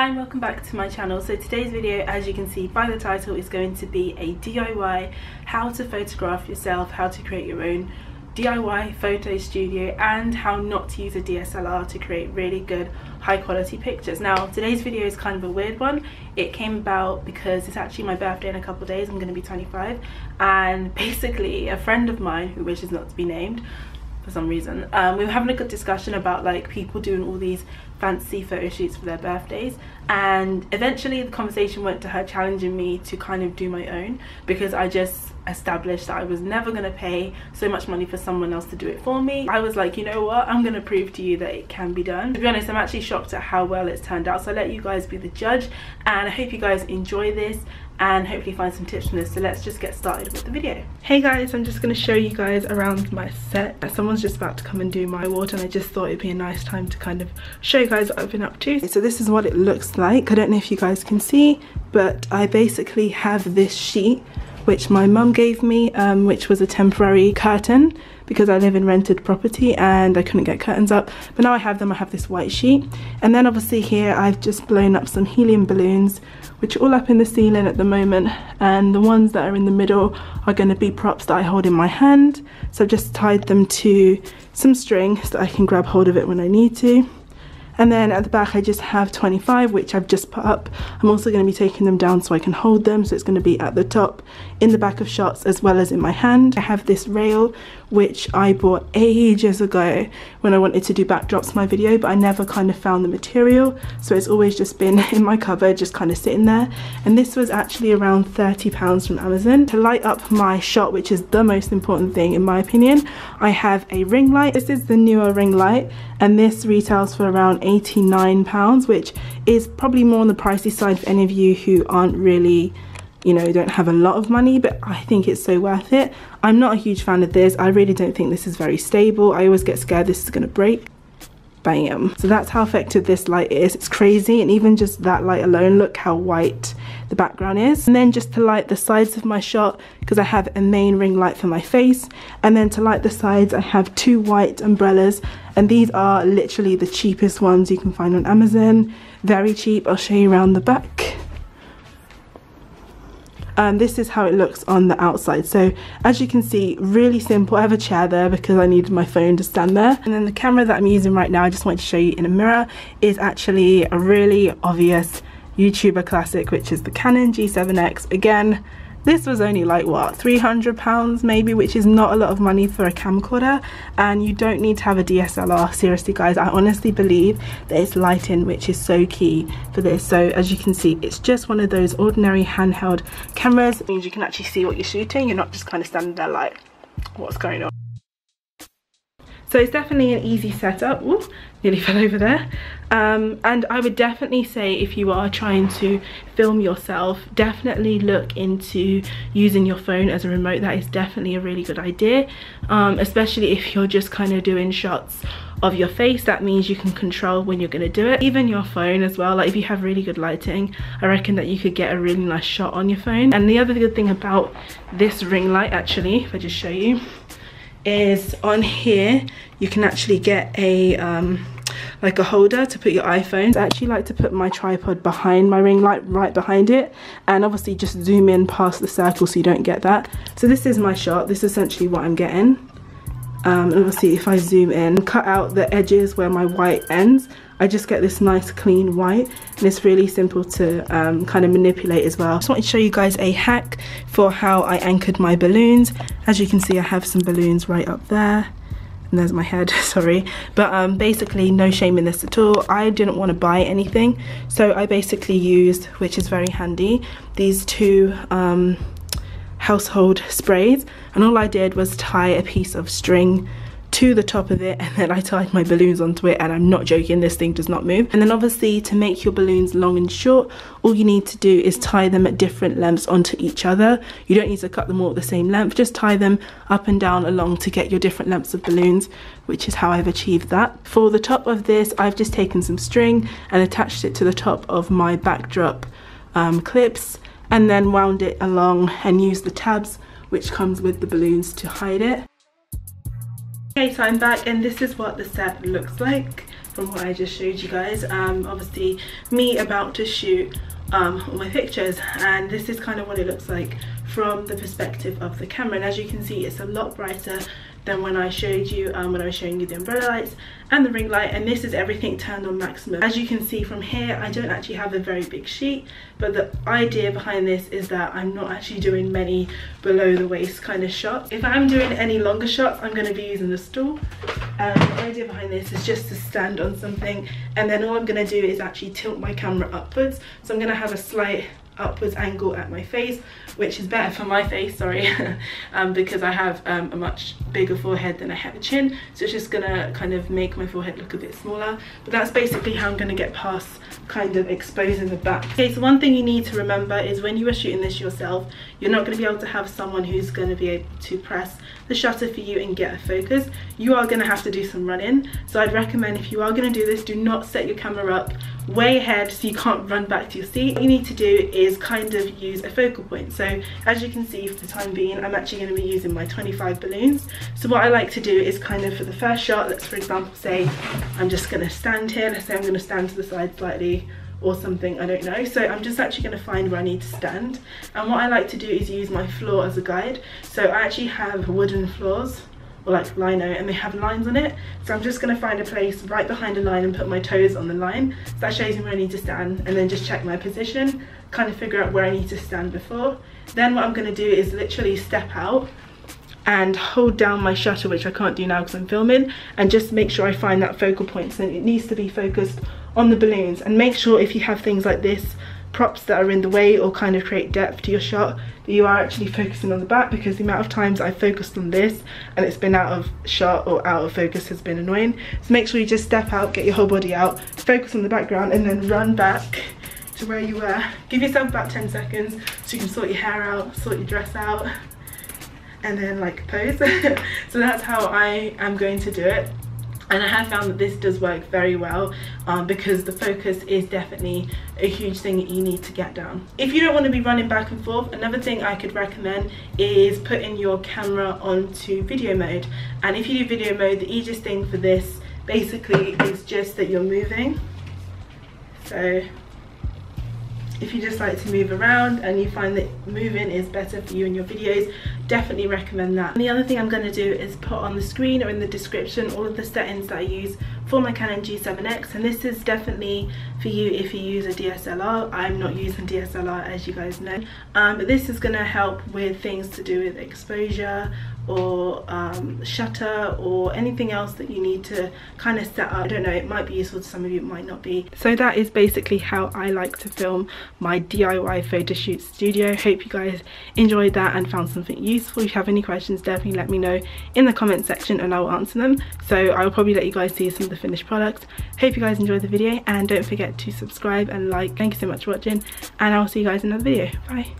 Hi and welcome back to my channel. So today's video, as you can see by the title, is going to be a DIY, how to photograph yourself, how to create your own DIY photo studio, and how not to use a DSLR to create really good high quality pictures. Now today's video is kind of a weird one. It came about because it's actually my birthday in a couple of days. I'm going to be 25, and basically a friend of mine who wishes not to be named for some reason, we were having a good discussion about like people doing all these fancy photo shoots for their birthdays, and eventually the conversation went to her challenging me to kind of do my own, because I just established that I was never going to pay so much money for someone else to do it for me. I was like, you know what, I'm going to prove to you that it can be done. To be honest, I'm actually shocked at how well it's turned out, so I let you guys be the judge, and I hope you guys enjoy this and hopefully find some tips from this. So let's just get started with the video. Hey guys, I'm just going to show you guys around my set. Someone's just about to come and do my water, and I just thought it'd be a nice time to kind of show you guys what I've been up to. So this is what it looks like. I don't know if you guys can see, but I basically have this sheet which my mum gave me, which was a temporary curtain because I live in rented property and I couldn't get curtains up, but now I have them. I have this white sheet, and then obviously here I've just blown up some helium balloons which are all up in the ceiling at the moment, and the ones that are in the middle are going to be props that I hold in my hand, so I've just tied them to some string so that I can grab hold of it when I need to. And then at the back I just have 25, which I've just put up. I'm also going to be taking them down so I can hold them, so it's going to be at the top, in the back of shots, as well as in my hand. I have this rail which I bought ages ago when I wanted to do backdrops for my video, but I never kind of found the material, so it's always just been in my cupboard, just kind of sitting there. And this was actually around £30 from Amazon. To light up my shot, which is the most important thing in my opinion, I have a ring light. This is the newer ring light, and this retails for around £89, which is probably more on the pricey side for any of you who aren't really, you know, don't have a lot of money, but I think it's so worth it. I'm not a huge fan of this. I really don't think this is very stable. I always get scared this is going to break. Bam. So that's how effective this light is. It's crazy, and even just that light alone, look how white the background is. And then just to light the sides of my shot, because I have a main ring light for my face, and then to light the sides I have two white umbrellas, and these are literally the cheapest ones you can find on Amazon. Very cheap. I'll show you around the back. This is how it looks on the outside. So as you can see, really simple. I have a chair there because I needed my phone to stand there. And then the camera that I'm using right now, I just wanted to show you in a mirror, is actually a really obvious YouTuber classic, which is the Canon G7X. Again, this was only like what, £300 maybe, which is not a lot of money for a camcorder, and you don't need to have a DSLR. Seriously guys, I honestly believe that it's lighting which is so key for this. So as you can see, it's just one of those ordinary handheld cameras. It means you can actually see what you're shooting. You're not just kind of standing there like, what's going on? So it's definitely an easy setup. Ooh, nearly fell over there. And I would definitely say if you are trying to film yourself, definitely look into using your phone as a remote. That is definitely a really good idea, especially if you're just kind of doing shots of your face. That means you can control when you're going to do it. Even your phone as well, like if you have really good lighting, I reckon that you could get a really nice shot on your phone. And the other good thing about this ring light, actually, if I just show you, is on here you can actually get a like a holder to put your iPhone. I actually like to put my tripod behind my ring light, right behind it, and obviously just zoom in past the circle so you don't get that. So this is my shot. This is essentially what I'm getting. And obviously if I zoom in, cut out the edges where my white ends, I just get this nice clean white, and it's really simple to kind of manipulate as well. I just wanted to show you guys a hack for how I anchored my balloons. As you can see, I have some balloons right up there, and there's my head, sorry, but basically no shame in this at all. I didn't want to buy anything, so I basically used, which is very handy, these two household sprays, and all I did was tie a piece of string to the top of it, and then I tied my balloons onto it, and I'm not joking, this thing does not move. And then obviously to make your balloons long and short, all you need to do is tie them at different lengths onto each other. You don't need to cut them all at the same length, just tie them up and down along to get your different lengths of balloons, which is how I've achieved that. For the top of this, I've just taken some string and attached it to the top of my backdrop clips, and then wound it along and used the tabs which comes with the balloons to hide it. Okay, so I'm back, and this is what the set looks like. from what I just showed you guys. Obviously me about to shoot all my pictures, and this is kind of what it looks like from the perspective of the camera. And as you can see, it's a lot brighter than when I showed you when I was showing you the umbrella lights and the ring light, and this is everything turned on maximum. As you can see from here, I don't actually have a very big sheet, but the idea behind this is that I'm not actually doing many below the waist kind of shots. If I'm doing any longer shots, I'm going to be using the stool. The idea behind this is just to stand on something, and then all I'm going to do is actually tilt my camera upwards, so I'm going to have a slight upwards angle at my face, which is better for my face, sorry, because I have a much bigger forehead than I have a chin, so it's just gonna kind of make my forehead look a bit smaller. But that's basically how I'm gonna get past kind of exposing the back. Okay, so one thing you need to remember is when you are shooting this yourself, you're not going to be able to have someone who's going to be able to press the shutter for you and get a focus. You are going to have to do some running, so I'd recommend if you are going to do this, do not set your camera up way ahead so you can't run back to your seat. What you need to do is kind of use a focal point. So as you can see, for the time being, I'm actually going to be using my 25 balloons. So what I like to do is kind of for the first shot, let's for example say I'm just going to stand here, let's say I'm going to stand to the side slightly or something, I don't know. So I'm just actually going to find where I need to stand, and what I like to do is use my floor as a guide. So I actually have wooden floors, or like lino, and they have lines on it, so I'm just going to find a place right behind a line and put my toes on the line. So that shows me where I need to stand, and then just check my position, kind of figure out where I need to stand before. Then what I'm going to do is literally step out and hold down my shutter, which I can't do now because I'm filming, and just make sure I find that focal point. So it needs to be focused on the balloons, and make sure if you have things like this, props that are in the way or kind of create depth to your shot, that you are actually focusing on the back, because the amount of times I focused on this and it's been out of shot or out of focus has been annoying. So make sure you just step out, get your whole body out, focus on the background, and then run back to where you were. Give yourself about 10 seconds so you can sort your hair out, sort your dress out, and then like pose. So that's how I am going to do it. And I have found that this does work very well because the focus is definitely a huge thing that you need to get down. If you don't want to be running back and forth, another thing I could recommend is putting your camera onto video mode. And if you do video mode, the easiest thing for this basically is just that you're moving. So if you just like to move around and you find that moving is better for you in your videos, definitely recommend that. And the other thing I'm going to do is put on the screen or in the description all of the settings that I use for my Canon G7X, and this is definitely for you if you use a DSLR. I'm not using DSLR, as you guys know, but this is going to help with things to do with exposure or shutter or anything else that you need to kind of set up. I don't know, it might be useful to some of you, it might not be. So that is basically how I like to film my DIY photo shoot studio. Hope you guys enjoyed that and found something useful. If you have any questions, definitely let me know in the comment section and I will answer them. So I will probably let you guys see some of the finished products. Hope you guys enjoyed the video, and don't forget to subscribe and like. Thank you so much for watching, and I'll see you guys in another video. Bye.